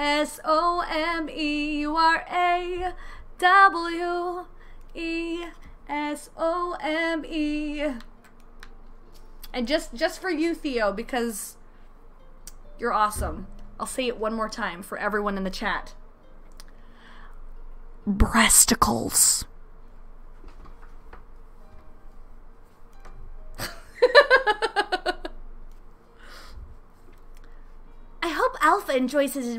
SOMERAWE. And just for you, Theo, because you're awesome, I'll say it one more time for everyone in the chat. Breasticles. I hope Alpha enjoys his